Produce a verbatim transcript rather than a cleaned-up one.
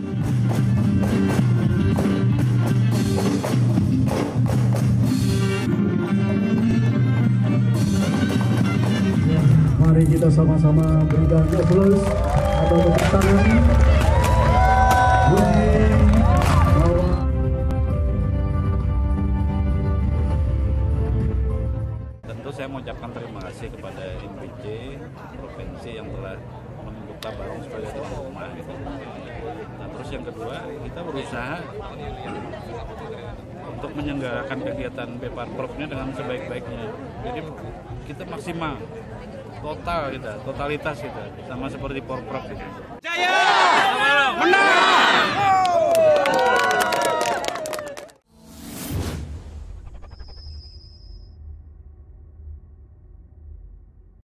Mari kita sama-sama berikan aplaus atau tepuk tangan. Tentu saya mengucapkan terima kasih kepada N P C Provinsi yang telah membuka Barong sebagai tuan rumah. Gitu. Nah, terus yang kedua, kita berusaha untuk menyelenggarakan kegiatan Peparprov-nya dengan sebaik-baiknya. Jadi kita maksimal, total kita, totalitas kita, sama seperti Porprov. Gitu. Jaya! Menang!